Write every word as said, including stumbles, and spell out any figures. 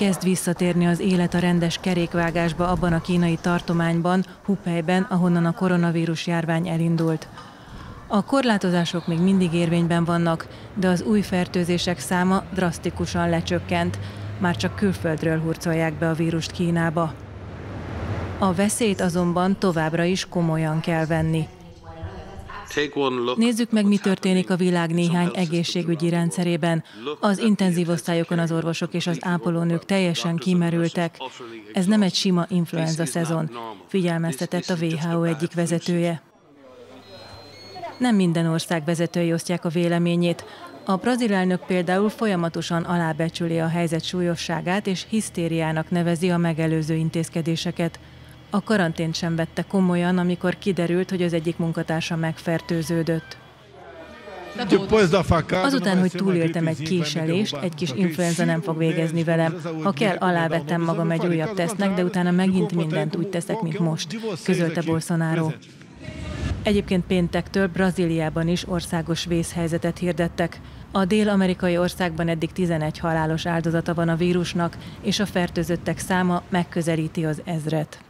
Kezd visszatérni az élet a rendes kerékvágásba abban a kínai tartományban, Hubeiben, ahonnan a koronavírus járvány elindult. A korlátozások még mindig érvényben vannak, de az új fertőzések száma drasztikusan lecsökkent. Már csak külföldről hurcolják be a vírust Kínába. A veszélyt azonban továbbra is komolyan kell venni. Nézzük meg, mi történik a világ néhány egészségügyi rendszerében. Az intenzív osztályokon az orvosok és az ápolónők teljesen kimerültek. Ez nem egy sima influenza szezon, figyelmeztetett a vé há o egyik vezetője. Nem minden ország vezetői osztják a véleményét. A brazil elnök például folyamatosan alábecsüli a helyzet súlyosságát és hisztériának nevezi a megelőző intézkedéseket. A karantént sem vette komolyan, amikor kiderült, hogy az egyik munkatársa megfertőződött. Azután, hogy túléltem egy késelést, egy kis influenza nem fog végezni velem. Ha kell, alávettem magam egy újabb tesztnek, de utána megint mindent úgy teszek, mint most, közölte Bolsonaro. Egyébként péntektől Brazíliában is országos vészhelyzetet hirdettek. A dél-amerikai országban eddig tizenegy halálos áldozata van a vírusnak, és a fertőzöttek száma megközelíti az ezret.